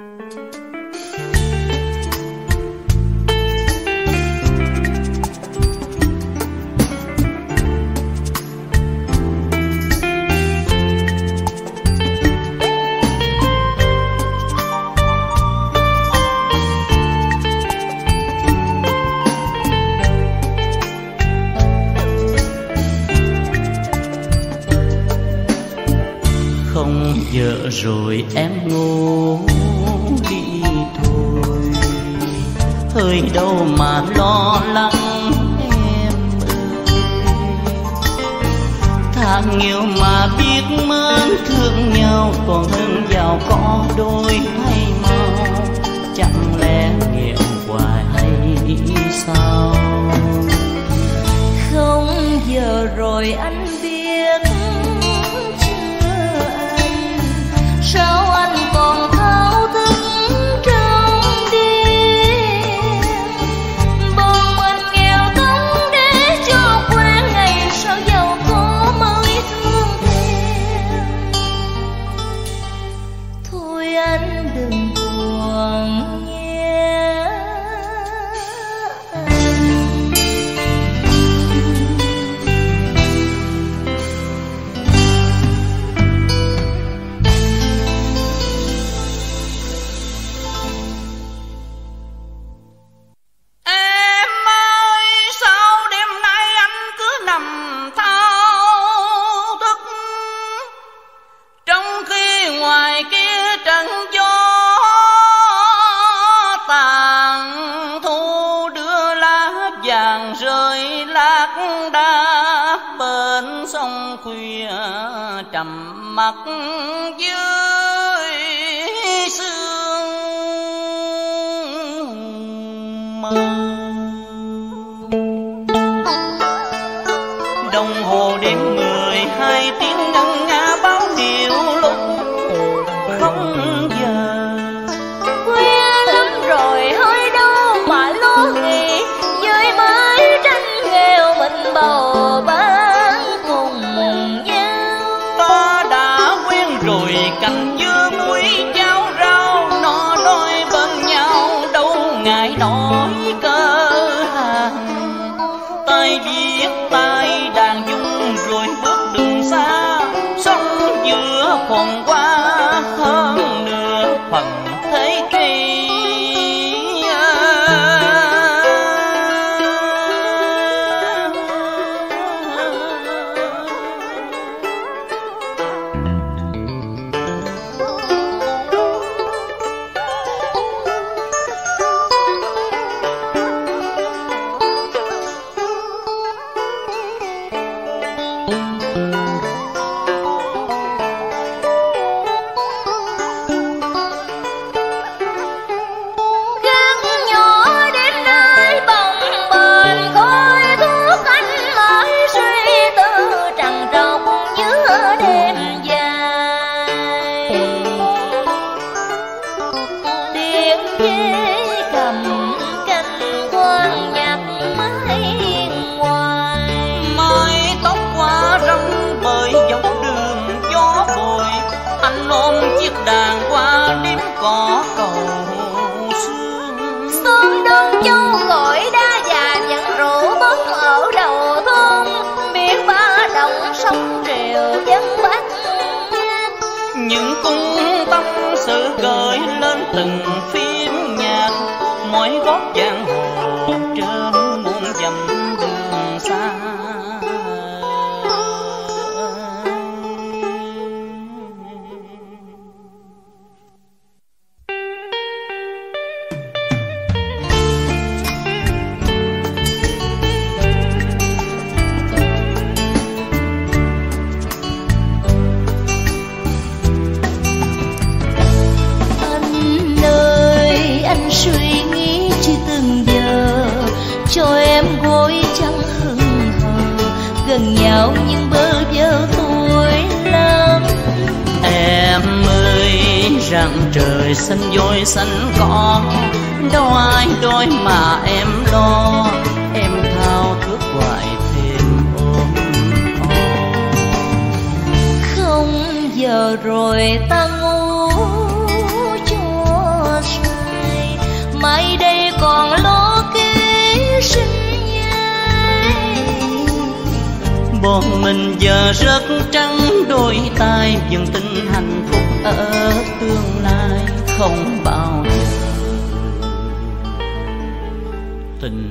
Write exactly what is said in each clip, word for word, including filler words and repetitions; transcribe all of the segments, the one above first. Vợ rồi em ngủ đi thôi, hơi đâu mà lo lắng em ơi. Thà nhiều mà biết mến thương nhau còn hơn giàu có đôi hay mau. Chẳng lẽ nghèo hoài hay sao? Không giờ rồi anh biết sao anh còn thao thức trong đêm, bọn mình nghèo túng để cho quen ngày sau giàu có mới thương thêm. Thôi anh đừng buồn nhé. Mặt dưới sương mơ, đồng hồ đêm mười hai tiếng ngân nga báo hiệu lúc không giờ. Quen lắm rồi hơi đâu mà lo nghĩ, với mái tranh nghèo mình bầu bá. Cành dưa muối cháo rau nó đôi bên nhau đâu ngại nổi cơ hàng. Tay viết tay đàn dung rồi bước đường xa, sống giữa còn qua hơn nửa phần thế kỷ. Những cung tâm sự gợi lên từng phim nhạc, mỗi góc giang hồ trên muôn dặm đường xa. Suy nghĩ chỉ từng giờ cho em gối trắng hững hờ, gần nhau nhưng bơ vơ tôi lắm. Em ơi rằng trời xanh vôi xanh con, đâu ai đôi mà em lo. Em thao thức hoài thêm ôm ôm. Không giờ rồi ta ngủ cho giờ rớt trắng đôi tay, dừng tin hạnh phúc ở tương lai không bao giờ. Tình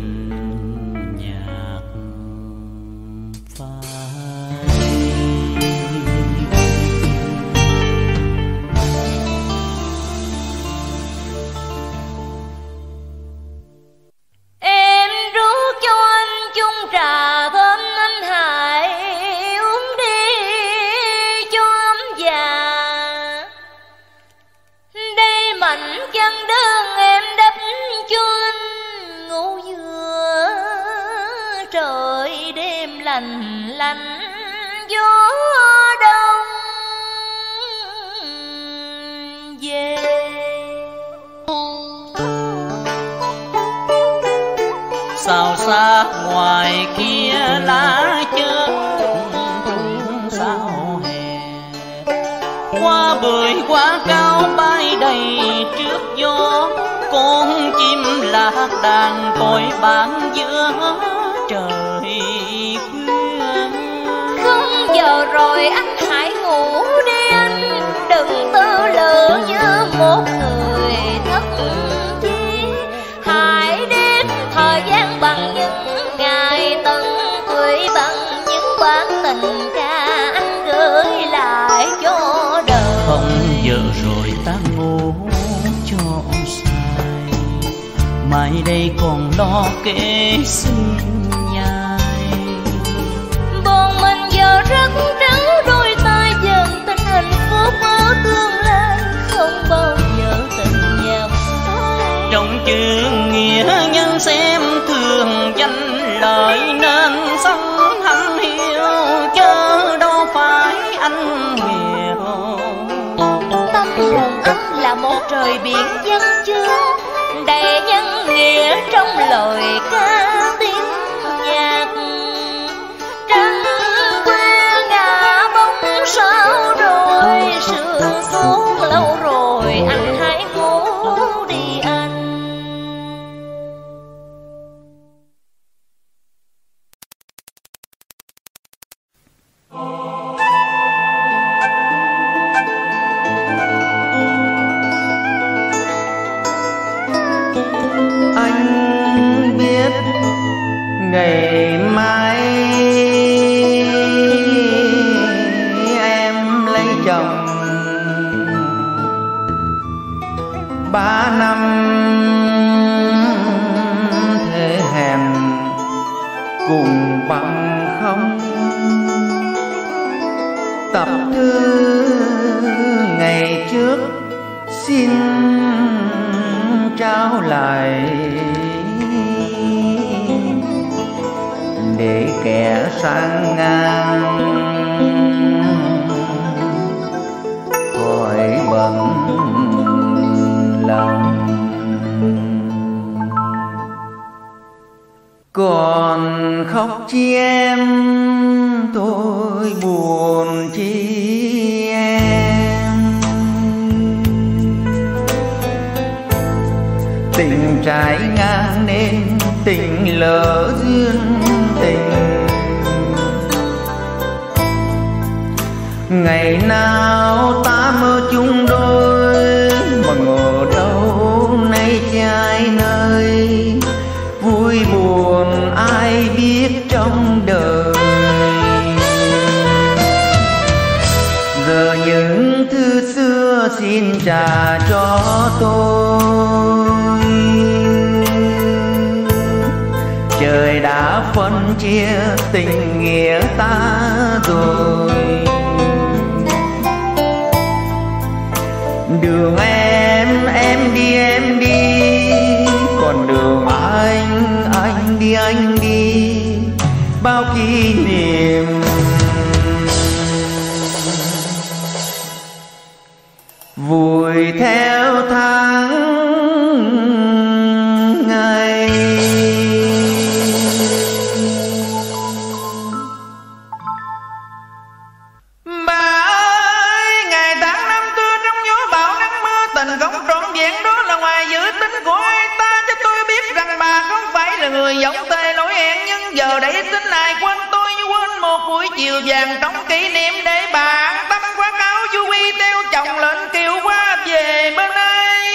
đàn còi bán giữa trời khuya. Không giờ rồi anh hãy ngủ đi anh, đừng tư lự như một người thất chí. Hãy đếm thời gian bằng những ngày tận tuổi, bằng những quán tình ca anh gửi lại cho đời. Không giờ rồi ta ngủ cho sai, mai đây còn lo kể sinh nhai. Bọn mình giờ rất trắng đôi tay, dần tình hạnh phúc ở tương lai không bao giờ tình nhau tay. Trong chữ nghĩa nhân xem thường danh lợi, nên sống hẳn hiếu chớ đâu phải anh nghèo. Tâm hồn anh là một trời biển dân chương, đầy nhân nghĩa trong lời ca tiếng nhạc. Trăng qua ngả bóng sao rồi, sương xuống lâu rồi, anh hãy ngủ đi anh. Ngày mai em lấy chồng, ba năm thế hèn cùng bằng không. Tập thư ngày trước xin trao lại, để kẻ sang ngang khỏi bận lòng. Còn khóc chi em, tôi buồn chi em. Tình trái ngang nên tình lỡ duyên tình, ngày nào ta mơ chung đôi mà ngờ đâu nay trai nơi. Vui buồn ai biết trong đời, giờ những thứ xưa xin trả cho tôi. Trời đã phân chia tình nghĩa ta rồi, đường em em đi em đi, còn đường anh anh đi anh đi. Bao kỷ niệm vui theo tháng người giống tê lỗi hẹn, nhưng giờ để tính ai quên tôi như quên một buổi chiều vàng trống kỷ niệm để bạn tắm quát áo chú quy tiêu chồng lên kêu quá về bên đây.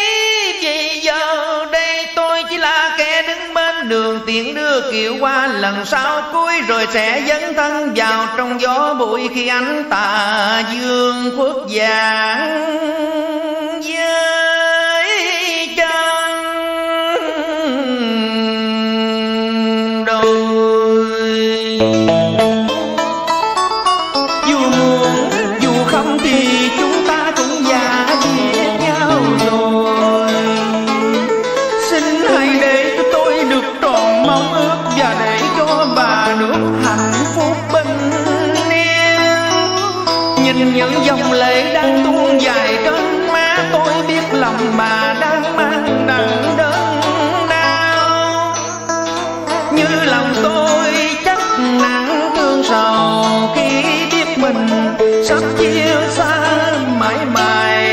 Vì giờ đây tôi chỉ là kẻ đứng bên đường tiện đưa kiệu qua lần sau cuối rồi sẽ dấn thân vào trong gió bụi khi ánh tà dương khuất vàng với chân đôi. Những dòng lệ đang tuôn dài trên má tôi biết lòng bà đang mang nặng đớn đau, như lòng tôi chắc nặng thương sầu khi biết mình sắp chia xa mãi mãi.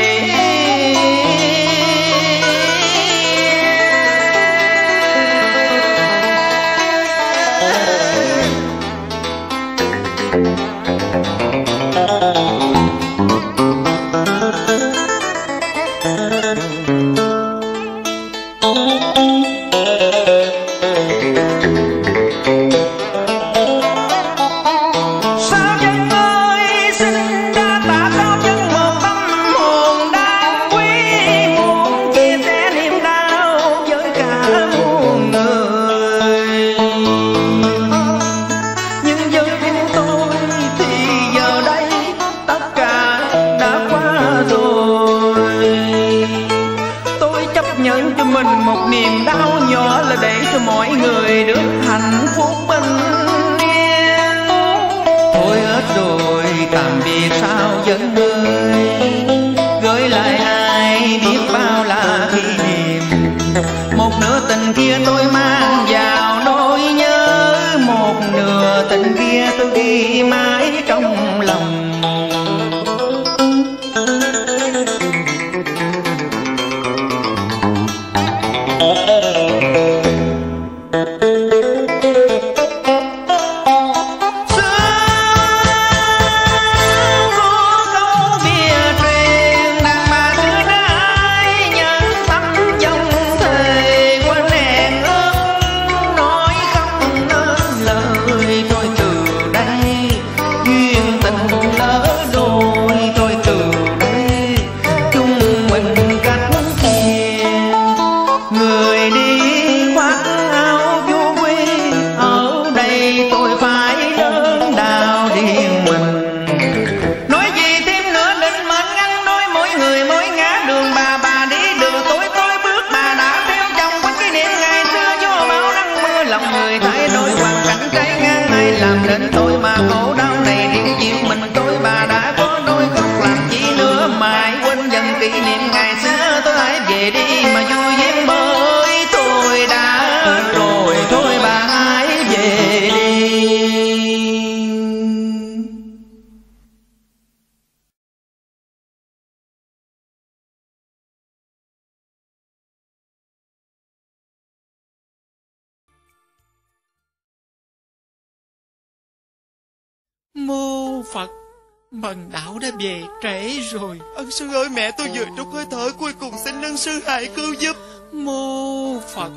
Bần đạo đã về trễ rồi. Ân sư ơi, mẹ tôi vừa trút hơi thở cuối cùng, xin ân sư hãy cứu giúp. Mô Phật.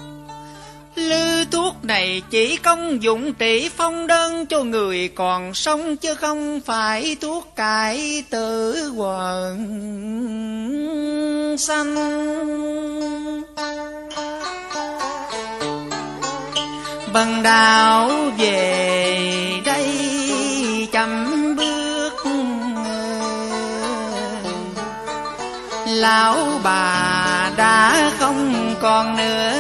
Lư thuốc này chỉ công dụng trị phong đơn cho người còn sống, chứ không phải thuốc cải tử quần sanh. Bần đạo về đây chậm lão bà đã không còn nữa,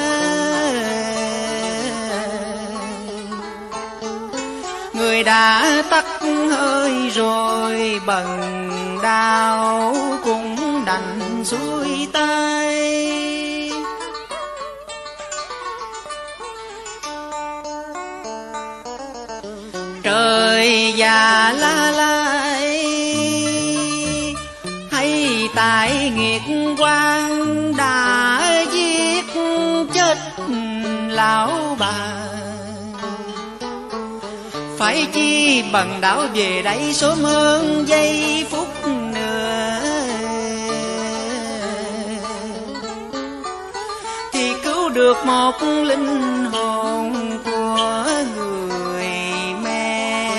người đã tắt hơi rồi, bần đạo cũng đành xuôi tay. Trời già la lai hay tại nghiệt quan đã giết chết lão bà, phải chi bằng đảo về đây sớm hơn giây phút nữa. Thì cứu được một linh hồn của người mẹ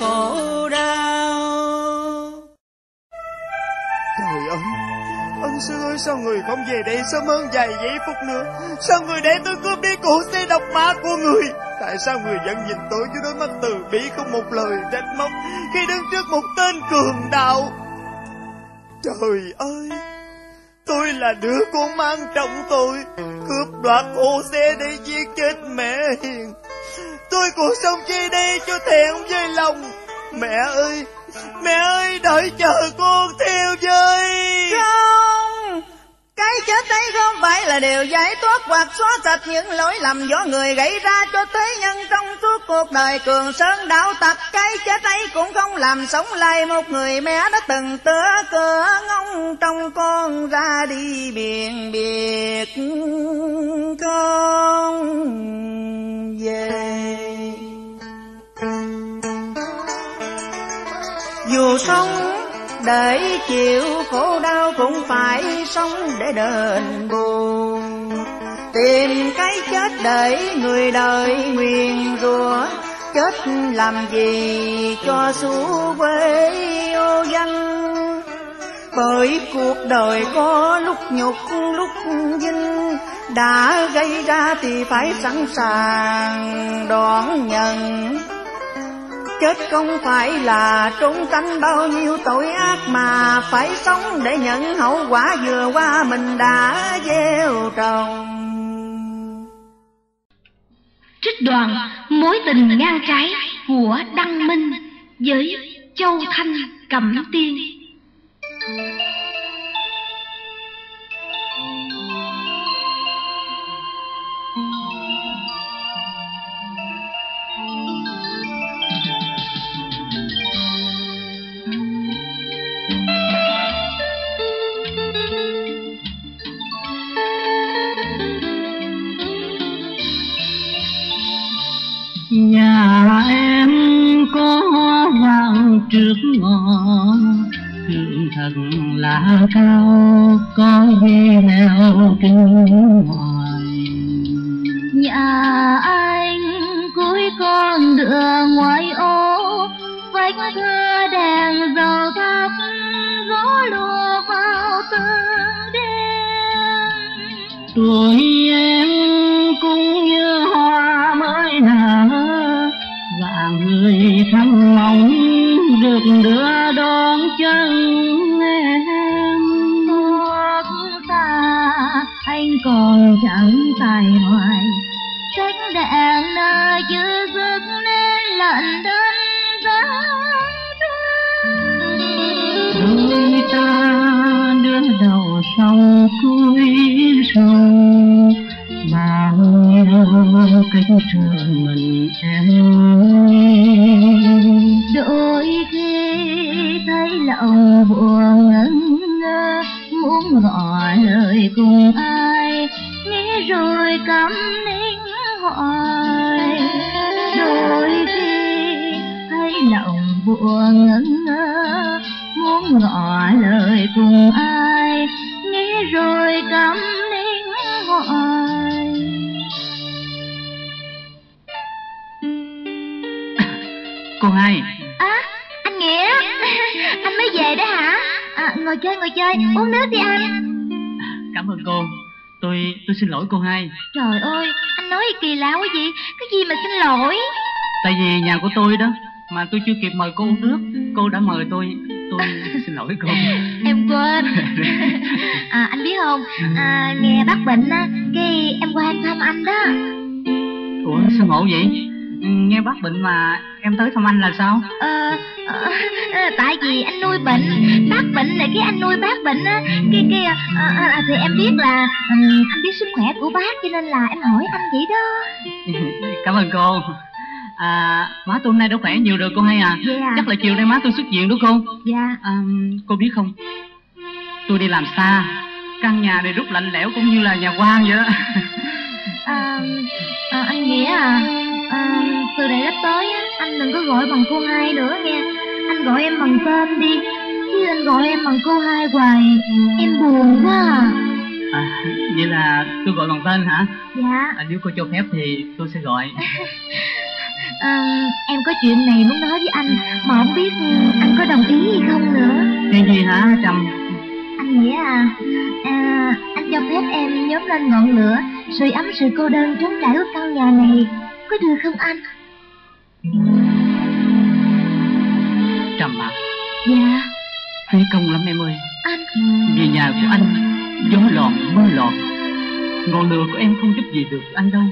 khổ đau. Trời ơi, ân sư ơi, sao người không về đây sớm hơn vài giây phút nữa? Sao người để tôi cướp đi củ xe độc mã của người? Tại sao người vẫn nhìn tôi với đôi mắt từ bi không một lời trách móc khi đứng trước một tên cường đạo? Trời ơi, tôi là đứa con mang trọng tội, cướp đoạt ô xe để giết chết mẹ hiền. Tôi cuộc sống chi đây cho thẹn với lòng. Mẹ ơi, mẹ ơi, đợi chờ con theo với. Không, cái chết ấy không phải là điều giải thoát hoặc xóa sạch những lỗi lầm do người gây ra cho thế nhân trong suốt cuộc đời. Cường Sơn đạo tặc, cái chết ấy cũng không làm sống lại một người mẹ đã từng tựa cửa ngóng trong con ra đi biển biệt con về. Dù sống để chịu khổ đau cũng phải sống để đền bù. Tìm cái chết để người đời nguyền rủa, chết làm gì cho xú quê ô danh. Bởi cuộc đời có lúc nhục lúc vinh, đã gây ra thì phải sẵn sàng đón nhận. Chết không phải là trốn tránh bao nhiêu tội ác, mà phải sống để nhận hậu quả vừa qua mình đã gieo trồng. Trích đoạn Mối tình ngang trái của Đăng Minh với Châu Thanh, Cẩm Tiên. Nhà em có hoa vàng trước ngõ, tượng thần lá cao có dây neo kinh ngoài. Nhà anh cuối con đường ngoài ô, vách thưa đèn dầu thắp gió lùa vào tầng đêm. Tuổi em cũng như hoa mới nở, người thăng lòng được đưa đón chân em. Tốt ta anh còn chẳng tài hoài, sách đèn là chưa dứt nên lận đơn giá đơn. Đôi ta đưa đầu sông cuối sông, mà nhớ cách trường mình em. Đôi khi thấy lòng buồn ngẩn ngơ, muốn gọi lời cùng ai, nghĩ rồi cắm nín hỏi. Đôi khi thấy lòng buồn ngẩn ngơ, muốn gọi lời cùng ai, nghĩ rồi cắm nín hỏi. Con hai à, anh Nghĩa. Anh mới về đó hả? À, ngồi chơi ngồi chơi, uống nước đi anh. Cảm ơn cô. Tôi tôi xin lỗi cô hai. Trời ơi, anh nói kỳ lạ quá vậy. Cái gì mà xin lỗi? Tại vì nhà của tôi đó, mà tôi chưa kịp mời cô uống nước, cô đã mời tôi. Tôi xin lỗi cô. Em quên. À, anh biết không, à, nghe bác bệnh á, cái em qua thăm anh đó. Ủa sao ngộ vậy? Nghe bác bệnh mà em tới thăm anh là sao? Ờ, ờ tại vì anh nuôi bệnh, bác bệnh là cái anh nuôi bác bệnh á, cái kia ờ, à, thì em biết là anh biết sức khỏe của bác cho nên là em hỏi anh vậy đó. Cảm ơn cô. À, má tôi hôm nay đã khỏe nhiều rồi cô hay à? Yeah. Chắc là chiều nay má tôi xuất viện đúng không? Dạ. Yeah. À, cô biết không? Tôi đi làm xa, căn nhà này rất lạnh lẽo cũng như là nhà quan vậy đó. À, à, anh Nghĩa à? à, từ này sắp tới á, anh đừng có gọi bằng cô hai nữa nghe. Anh gọi em bằng tên đi, chứ anh gọi em bằng cô hai hoài em buồn quá à. À, vậy là tôi gọi bằng tên hả? Dạ à, nếu cô cho phép thì tôi sẽ gọi. À, em có chuyện này muốn nói với anh mà không biết anh có đồng ý hay không nữa. Chuyện gì hả Trâm? Anh nghĩa à, à anh cho phép em nhóm lên ngọn lửa sưởi ấm sự cô đơn trống trải của căn nhà này, có được không anh? Trâm à. Dạ. Phí công lắm em ơi. Anh. Vì nhà của anh gió lọt mưa lọt, ngọn lửa của em không giúp gì được anh đâu.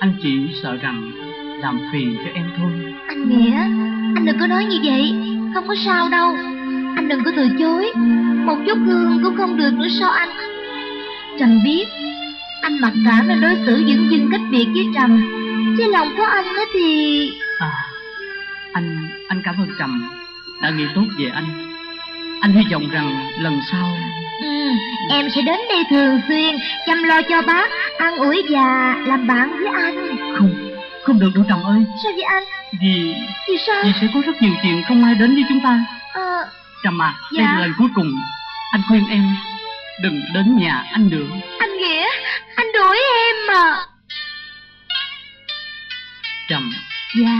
Anh chỉ sợ rằng làm phiền cho em thôi. Anh Nghĩa, anh đừng có nói như vậy, không có sao đâu. Anh đừng có từ chối, một chút hương cũng không được nữa sao anh? Trầm biết anh mặc cảm nên đối xử dửng dưng cách biệt với Trầm, chứ lòng có anh đó thì... À, anh, anh cảm ơn Trầm đã nghĩ tốt về anh. Anh hy vọng rằng lần sau... Ừ, em sẽ đến đây thường xuyên, chăm lo cho bác, ăn ủi và làm bạn với anh. Không, không được đâu Trầm ơi. Sao vậy anh? Vì... Vì sao? Vì sẽ có rất nhiều chuyện không ai đến với chúng ta. Ờ... Trầm à, dạ. Đây là lời cuối cùng. Anh khuyên em đừng đến nhà anh nữa. Anh Nghĩa, anh đuổi em mà. Trầm. Dạ.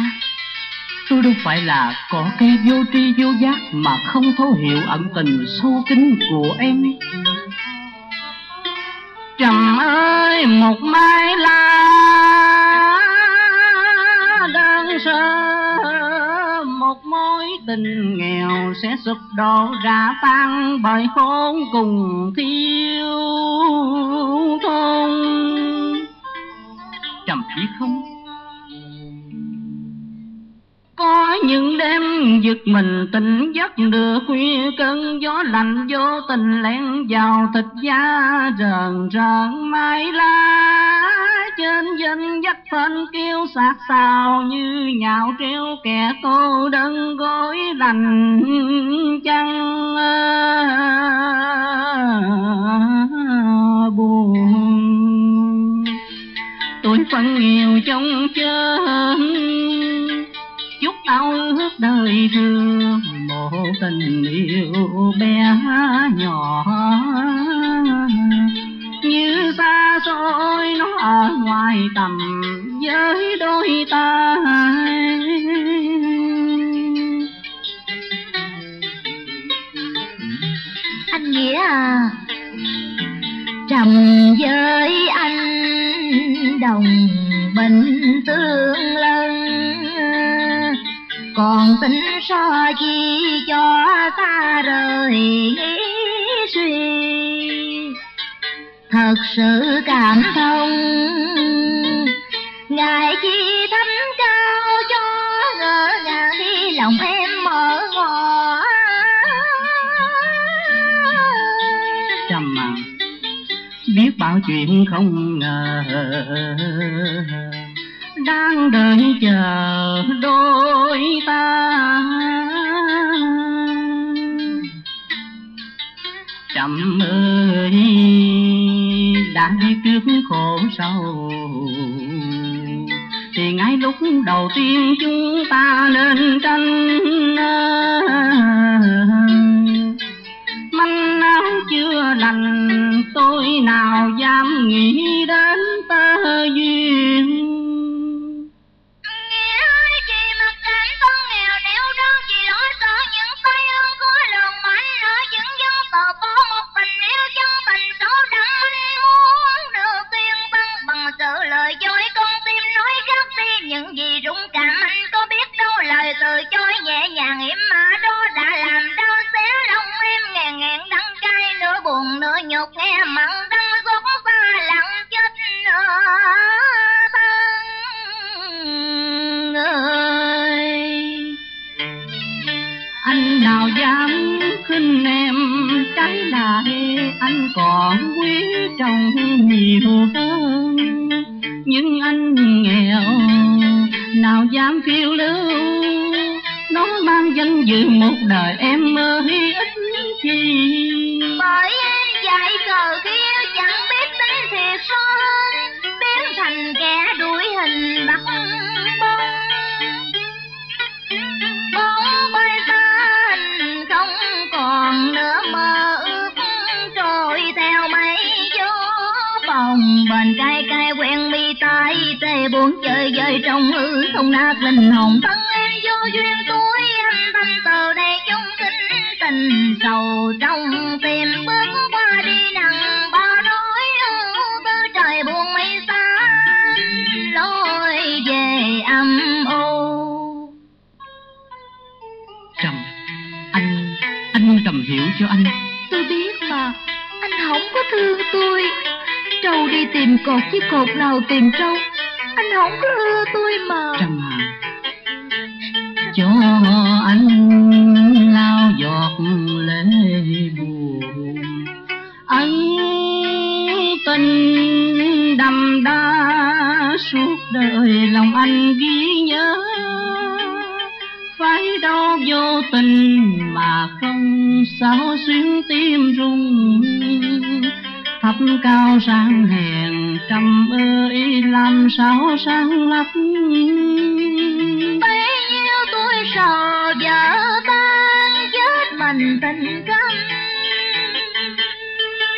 Tôi đâu phải là có cái vô tri vô giác mà không thấu hiểu ẩn tình sâu kín của em ấy. Trầm ơi, một mai là đơn sơ, một mối tình nghèo sẽ sụp đổ ra tan bởi khốn cùng thiêu thôn. Trầm biết không, có những đêm giật mình tỉnh giấc nửa khuya, cơn gió lạnh vô tình lén vào thịt da rờn rợn mái lá. Trên dinh dắt phên kêu sạc xào như nhạo treo kẻ cô đơn gối lành chăng buồn. Tuổi phận nghèo trong chân chút ao ước đời thương, một tình yêu bé nhỏ như xa xôi nó ở ngoài tầm với đôi ta. Anh Nghĩa à, Trầm với anh đồng bình tương lân, còn tính so chi cho ta rời nghĩ suy. Thật sự cảm thông ngài chi thánh cao cho ngỡ ngàng đi lòng em mở ngỏ. Trầm à, biết bao chuyện không ngờ đang đợi chờ đôi ta. Trầm ơi, đã biết trước khổ sâu thì ngay lúc đầu tiên chúng ta nên tranh. Manh áo chưa lành tôi nào dám nghĩ đến tơ duyên. Những gì rung cảm anh có biết đâu, lời từ chối nhẹ nhàng hiểm mà đó đã làm đau xé lòng em. Ngàn ngàn đắng cay nửa buồn nửa nhục, nghe mặn đắng xót xa lặng chết nửa thân ơi. Anh nào dám khinh em, trái lại anh còn quý trọng nhiều hơn. Nhưng anh nghèo nào dám phiêu lưu, nó mang danh dự một đời em ơi ít chi. Bởi em dại cờ kia chẳng biết tính thiệt son, biến thành kẻ đuổi hình bắt cành cay cay quen mi tai tê buồn chơi dơi trong hư không nát linh hồn thân em vô duyên tuổi anh thanh từ đây chung kính tình sầu trong tim bước qua đi nặng bao nỗi ưu tư trời buồn mi xa lối về âm u Trầm. Anh anh muốn Trầm hiểu cho anh. Tôi biết mà anh không có thương tôi. Trâu đi tìm cột chứ cột nào tìm trâu. Anh không có ưa tôi mà. Trầm à, cho anh lao giọt lệ buồn. Anh tình đầm đa suốt đời lòng anh ghi nhớ. Phải đau vô tình mà không sao xuyên tim rung. Thấp cao sang hèn Trầm ơi làm sao sáng lấp. Bấy nhiêu tôi sợ vỡ tan chết mình tình căm.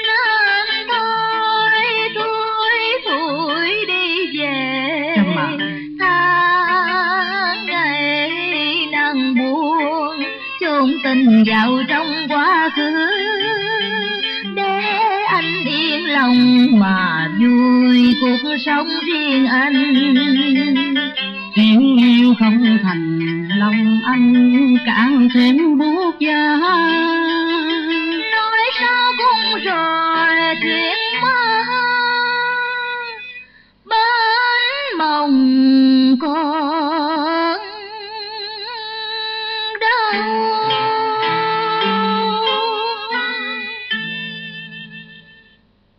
Nên tôi thôi thôi đi về. Trầm à, tháng ngày nàng buồn chôn tình vào trong quá khứ. Mà vui cuộc sống riêng anh. Tiếng yêu không thành lòng anh càng thêm buốt giá. Nói sao cũng rồi chuyện mơ bên mộng con đâu.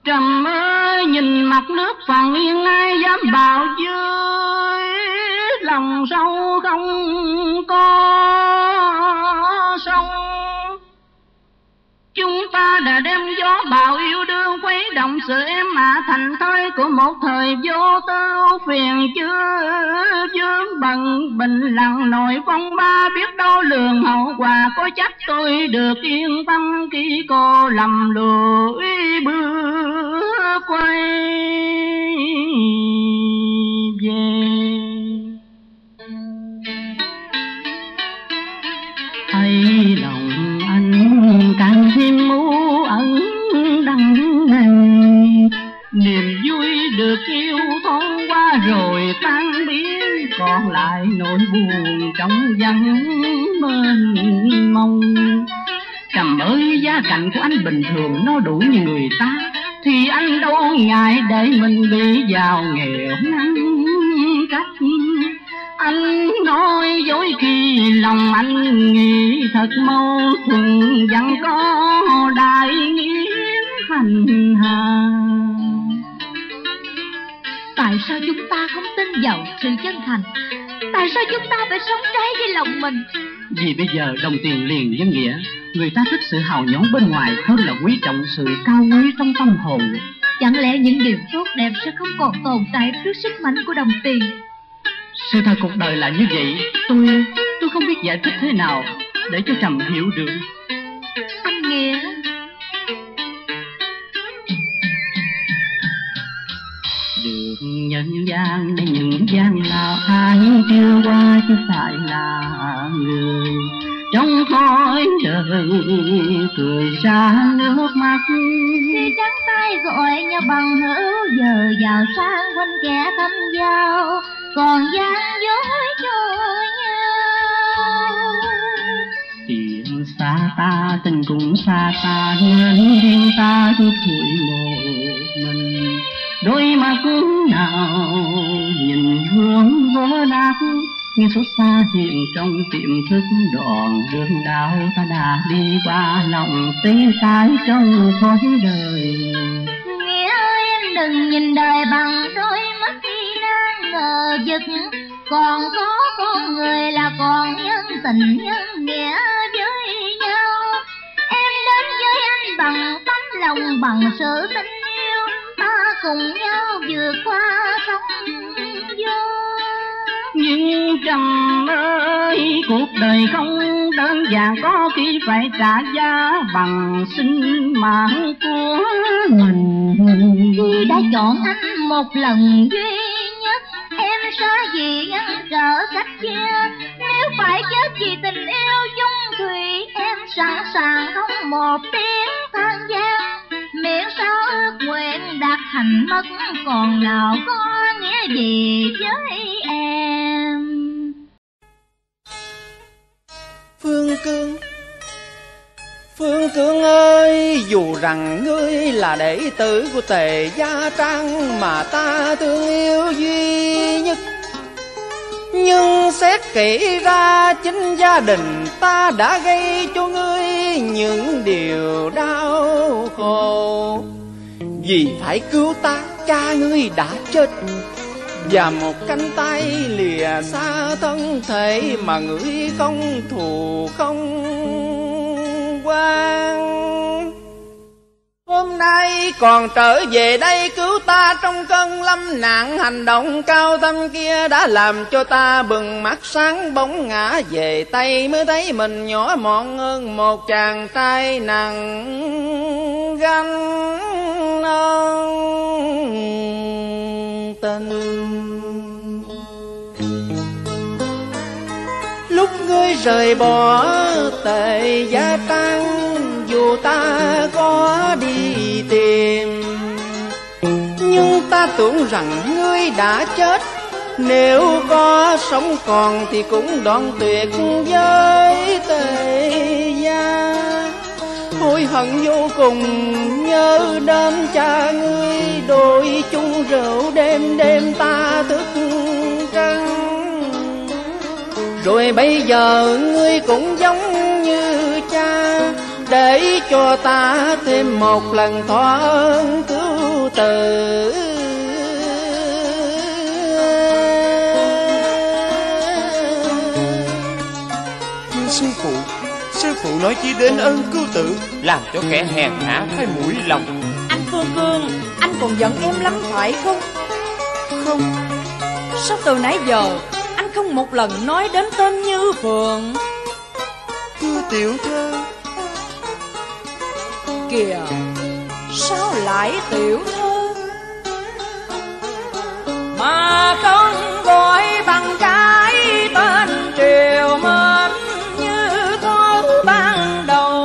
Trầm ơi nhìn mặt nước phàn yên ai dám bảo dưới lòng sâu không có sông. Chúng ta đã đem gió bão yêu đương quấy động sự em mà thành thơi của một thời vô tư phiền chưa vướng bận bình lặng nổi phong ba biết đâu lường hậu quả có chắc tôi được yên tâm khi cô lầm lũi bước quay về. Thấy lòng anh càng thêm mũ ẩn đằng ngày. Niềm vui được yêu thoáng qua rồi tan biến. Còn lại nỗi buồn trong vắng mênh mông. Trầm ơi gia cảnh của anh bình thường nó đủ như người ta. Thì anh đâu ngại để mình bị vào nghèo nắng cách. Anh nói dối khi lòng anh nghĩ thật mâu thuẫn vẫn có đại nghĩa hành hà. Tại sao chúng ta không tin vào sự chân thành? Tại sao chúng ta phải sống trái với lòng mình? Vì bây giờ đồng tiền liền với nghĩa. Người ta thích sự hào nhoáng bên ngoài hơn là quý trọng sự cao quý trong tâm hồn. Chẳng lẽ những điều tốt đẹp sẽ không còn tồn tại trước sức mạnh của đồng tiền? Sự thật cuộc đời là như vậy. Tôi, tôi không biết giải thích thế nào để cho Trầm hiểu được. Anh Nghĩa, được nhân gian này những gian nào ai chưa qua chứ phải là người. Trong khói đời cười ra nước mắt. Khi trắng tay gọi nhau bằng hữu giờ giàu sang quanh kẻ thâm giao. Còn gian dối cho nhau. Tiếng xa ta tình cũng xa ta. Nên riêng ta chút bụi một mình. Đôi mắt nào nhìn hướng vỡ nát. Như xót xa hiện trong tiềm thức đoạn đường đau ta đã đi qua lòng tiếng sai trong khói đời. Nghĩa ơi anh đừng nhìn đời bằng đôi mắt đi đang ngờ vực. Còn có con người là còn nhân tình nhân nghĩa với nhau. Em đến với anh bằng tấm lòng bằng sự tình yêu. Ta cùng nhau vượt qua sóng gió. Nhưng Trầm ơi cuộc đời không đơn giản. Có khi phải trả giá bằng sinh mạng của mình. Vì đã chọn anh một lần duy nhất, em sợ gì ngăn trở cách chia. Nếu phải chết vì tình yêu dung thủy, em sẵn sàng không một tiếng than gian. Miễn sao ước nguyện đạt thành mất, còn nào có nghĩa gì với em. Phương Cương, Phương Cương ơi, dù rằng ngươi là đệ tử của Tề Gia Trang mà ta thương yêu duy nhất, nhưng xét kỹ ra chính gia đình ta đã gây cho ngươi những điều đau khổ. Vì phải cứu ta, cha ngươi đã chết, và một cánh tay lìa xa thân thể mà ngươi không thù không quan. Hôm nay còn trở về đây cứu ta trong cơn lâm nạn, hành động cao tâm kia đã làm cho ta bừng mắt sáng bóng, ngã về tay mới thấy mình nhỏ mọn hơn một chàng trai nặng gánh ơn tình. Lúc ngươi rời bỏ Tề Gia Trang, dù ta có đi tìm, nhưng ta tưởng rằng ngươi đã chết. Nếu có sống còn thì cũng đoạn tuyệt với Tề Gia. Hối hận vô cùng nhớ đến cha ngươi, đôi chung rượu đêm đêm ta thức trăng. Rồi bây giờ ngươi cũng giống như cha, để cho ta thêm một lần thỏa ơn cứu tử. Sư phụ, sư phụ nói chỉ đến ơn cứu tử, làm cho kẻ hèn hạ thấy mũi lòng. Anh Phương Cương, anh còn giận em lắm phải không? Không. Sao từ nãy giờ anh không một lần nói đến tên Như Phượng? Thưa tiểu thơ. Kìa, sao lại tiểu thơ mà không gọi bằng cái tên triều mến như thấu ban đầu?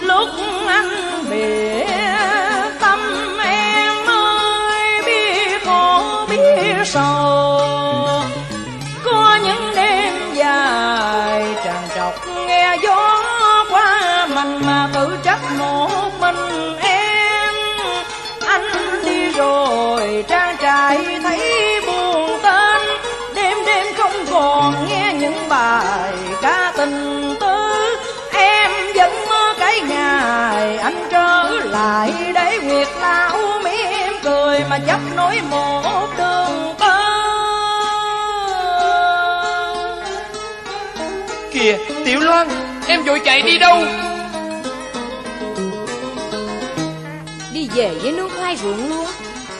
Lúc anh bể tâm em ơi, biết khổ biết sầu, có những đêm dài trằn trọc nghe gió mà tự trách một mình em. Anh đi rồi trang trại thấy buồn tên, đêm đêm không còn nghe những bài ca tình tứ. Em vẫn mơ cái ngày anh trở lại đấy, nguyệt lao mỹ em cười mà chấp nối một đường tơ. Kìa Tiểu Loan, em vội chạy đi đâu? Về với nương khoai ruộng lúa,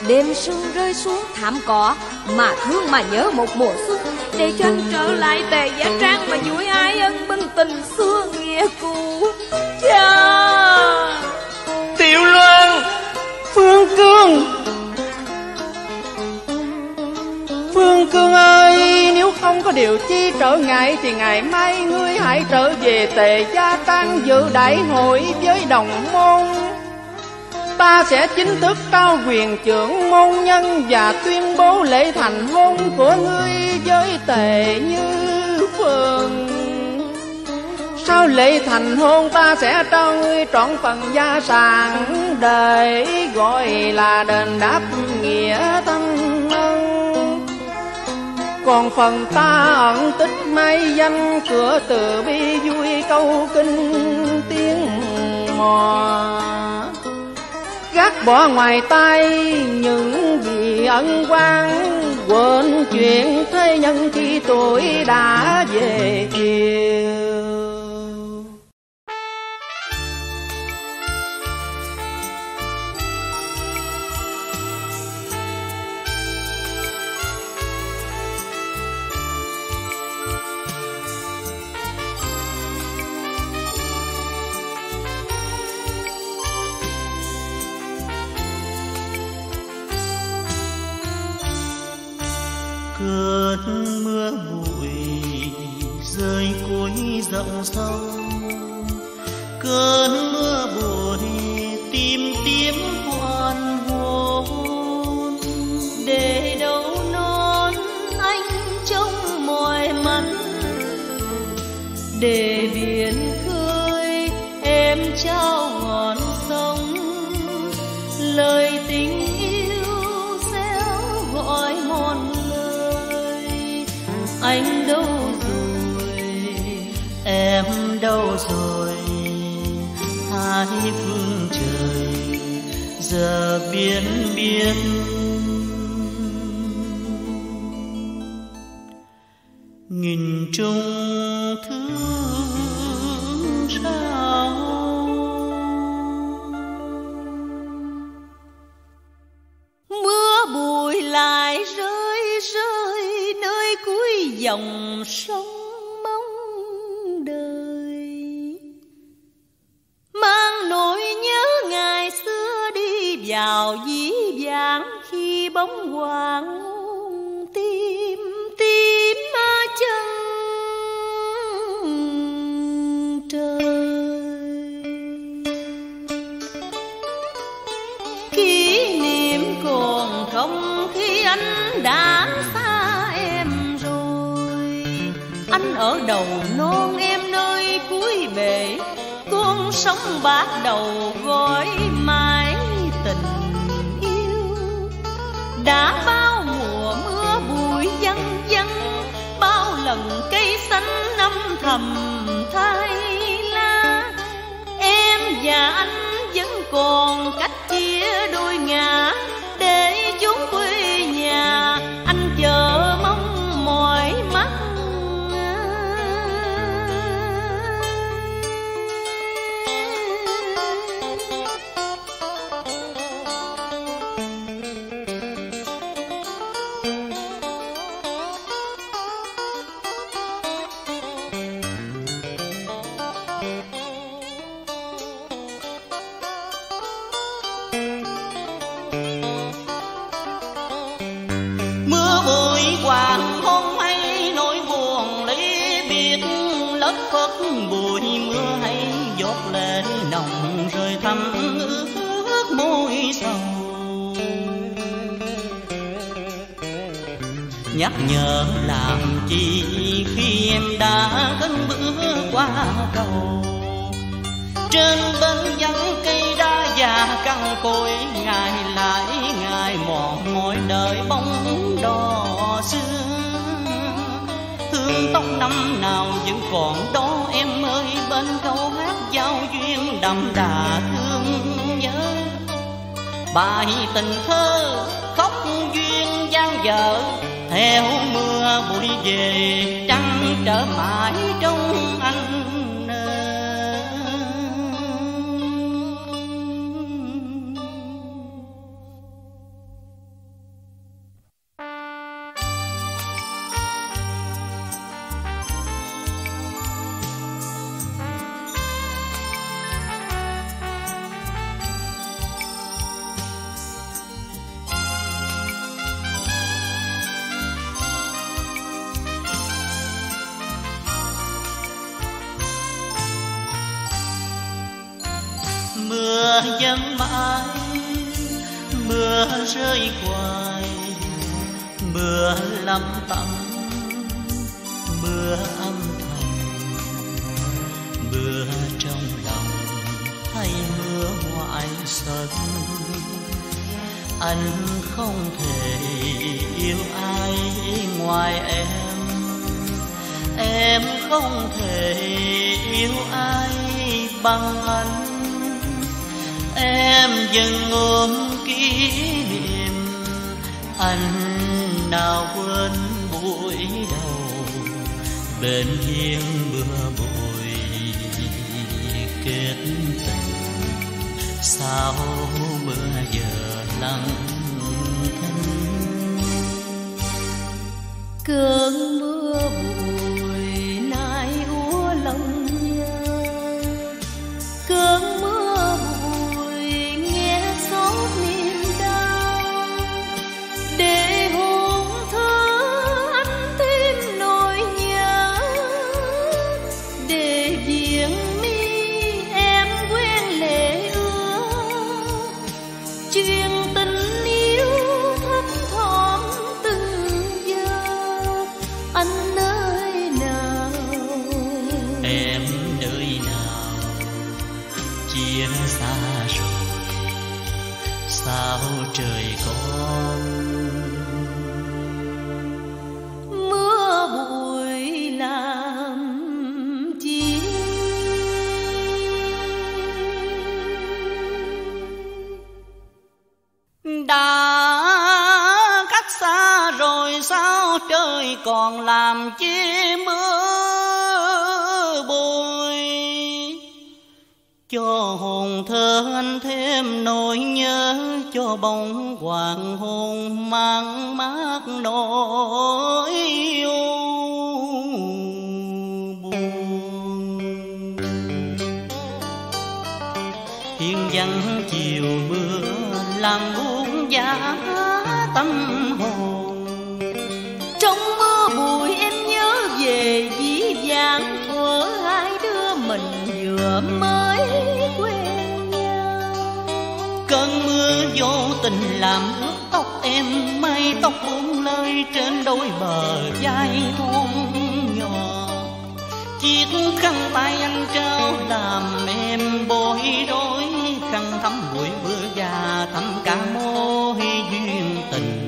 đêm sương rơi xuống thảm cỏ, mà thương mà nhớ một mùa xuân. Để cho anh trở lại Tề Gia Trang mà vui ai ân bưng tình xưa nghĩa cũ. Cha Tiểu Loan, Phương Cương, Phương Cương ơi, nếu không có điều chi trở ngại thì ngày mai ngươi hãy trở về Tề Gia Trang dự đại hội với đồng môn. Ta sẽ chính thức trao quyền trưởng môn nhân và tuyên bố lễ thành hôn của ngươi với Tề Như Phượng. Sau lễ thành hôn ta sẽ trao ngươi trọn phần gia sản, để gọi là đền đáp nghĩa thân ân. Còn phần ta ẩn tích mai danh, cửa từ bi vui câu kinh tiếng mò. Gác bỏ ngoài tay những gì ân quang, quên chuyện thế nhân khi tuổi đã về chiều. rộng sâu, cơn mưa buồn tìm kiếm hoàn hồn. Để đâu non anh trông mỏi mắt, để biển khơi em trao ngọn sông. Lời tình yêu réo gọi mòn lời, anh đâu rồi, em đâu rồi? Hai phương trời giờ biến biến. Nghìn trùng thương sao? Mưa bụi lại rơi rơi nơi cuối dòng sông. Vào dĩ vãng khi bóng hoàng tim tim chân trời, kỷ niệm còn không khi anh đã xa em rồi. Anh ở đầu non em nơi cuối bể, con sóng bắt đầu gọi mãi. Tình yêu đã bao mùa mưa bụi văng văng, bao lần cây xanh âm thầm thay lá. Em và anh vẫn còn cách chia đôi ngã, để chốn quê nhà anh chờ mong mỏi mắt. Nhắc nhở làm chi khi em đã gần bước qua cầu. Trên bến vắng cây đa già cằn cỗi, ngày lại ngày mòn mỏi đời bóng đò xưa. Hương tóc năm nào vẫn còn đó em ơi, bên câu hát giao duyên đậm đà thương nhớ. Bài tình thơ khóc duyên dang dở, theo mưa bụi về trăng trở mãi trong anh. Dầm mãi mưa rơi hoài, mưa lắm tắm mưa âm thầm, mưa trong lòng hay mưa ngoại sân. Anh không thể yêu ai ngoài em, em không thể yêu ai bằng anh. Em vẫn ôm kỷ niệm anh nào quên buổi đầu bên hiên mưa bụi kết tình. Sao mưa giờ lặng thinh, cơn mưa bụi nai úa lòng nhớ, cơn mưa để Còn làm chi mưa bụi, cho hồn thơ anh thêm nỗi nhớ, cho bóng hoàng hôn mang mát nỗi yêu. Hiên vắng chiều mưa làm buông giá tâm hồn, mới quen nhau. Cơn mưa vô tình làm ướt tóc em, mây tóc buông lơi trên đôi bờ vai thon nhỏ. Chiếc khăn tay anh trao làm em bối rối, khăn thấm bụi mưa và thấm cả mối duyên tình.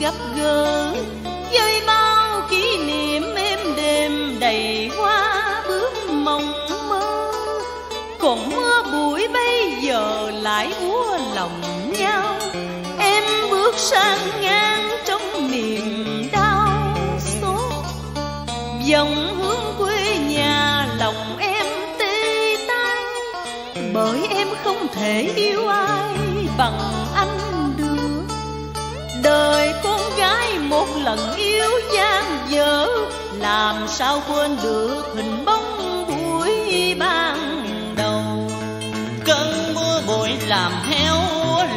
Gặp gỡ với bao kỷ niệm êm đềm đầy hoa bước mộng mơ, còn mưa bụi bây giờ lại múa lòng nhau. Em bước sang ngang trong niềm đau xót, dòng hướng quê nhà lòng em tê tái, bởi em không thể yêu ai bằng đời. Con gái một lần yêu gian dở, làm sao quên được hình bóng buổi ban đầu. Cơn mưa bụi làm héo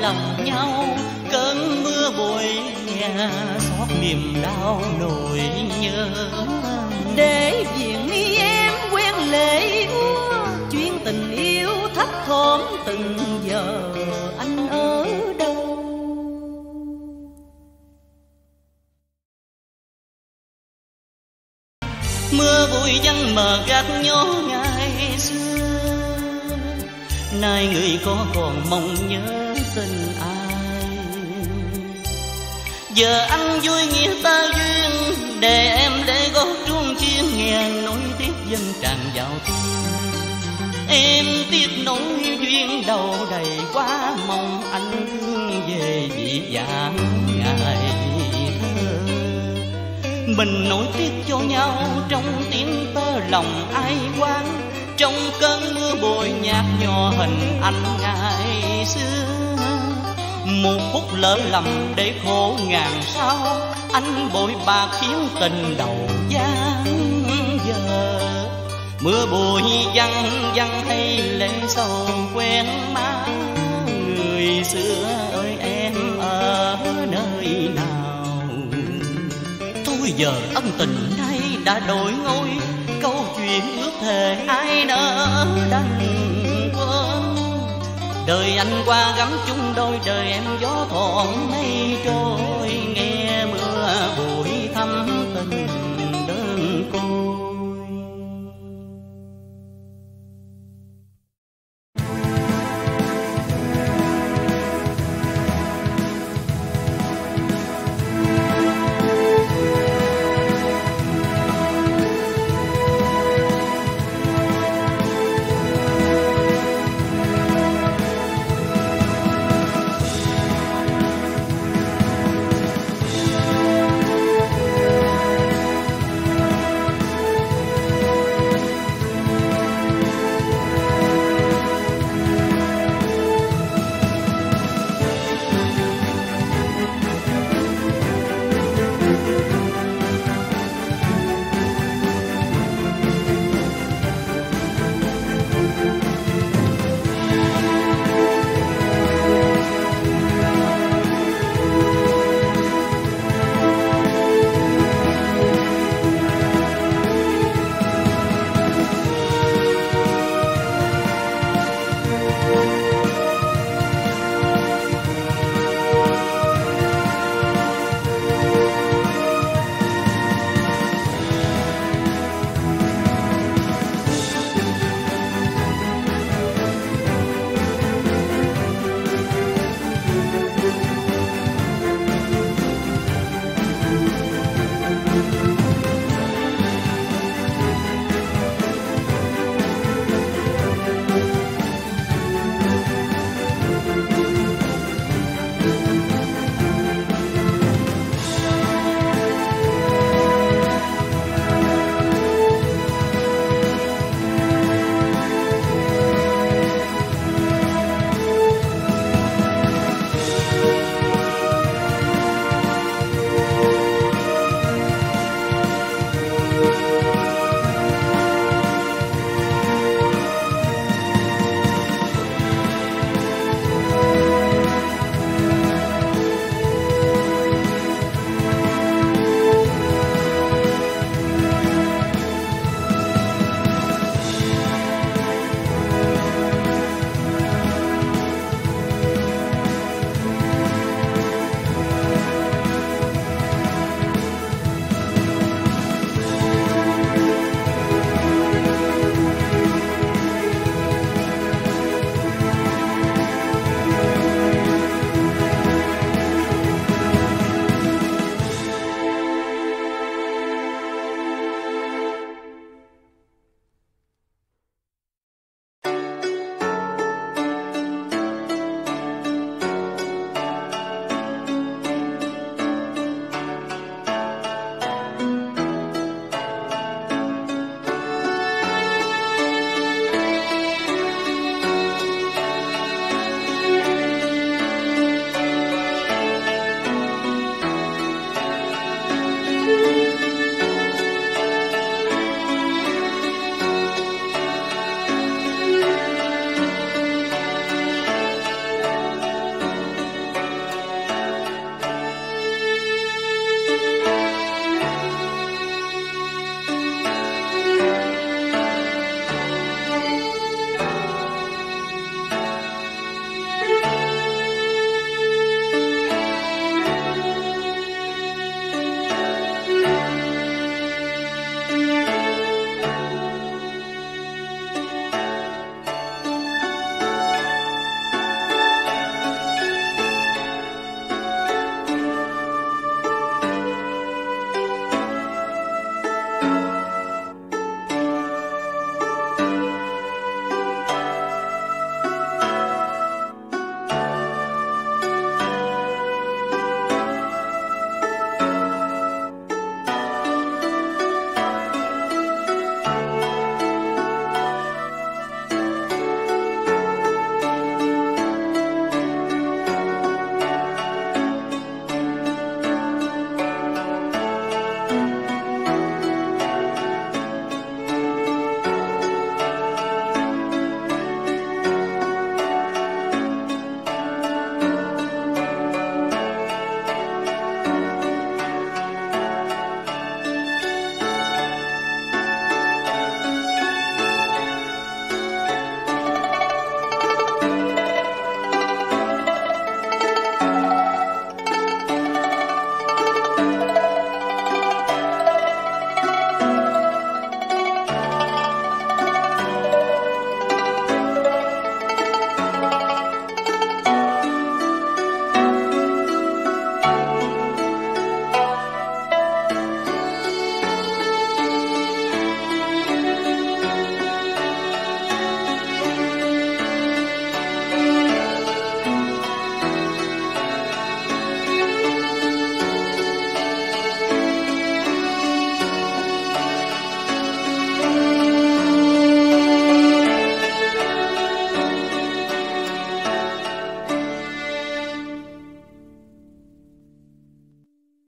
lòng nhau, cơn mưa bụi nghe xót niềm đau nỗi nhớ. Để viện y em quen lệ úa, chuyến tình yêu thấp thỏm từng giờ. Anh ơi mưa bụi vắng mờ gạt nhó ngày xưa, nay người có còn mong nhớ tình ai. Giờ anh vui nghĩa ta duyên, để em để gót chuông chiêng nghe nối tiếp dân tràn vào tim. Em tiếp nối duyên đầu đầy quá mong, anh thương về dĩ dãn ngày mình nối tiếc cho nhau trong tiếng tơ lòng ai quán. Trong cơn mưa bồi nhạt nhòa hình anh ngày xưa, một phút lỡ lầm để khổ ngàn sao. Anh bội bạc khiến tình đầu gian giờ, mưa bụi văng văng hay lệ sầu quen má. Người xưa ơi em ở nơi nào? Giờ ân tình nay đã đổi ngôi, câu chuyện ước thề ai nỡ đành quên. Đời anh qua gắm chung đôi, đời em gió thoảng mây trôi, nghe mưa bụi thăm tình đơn cô.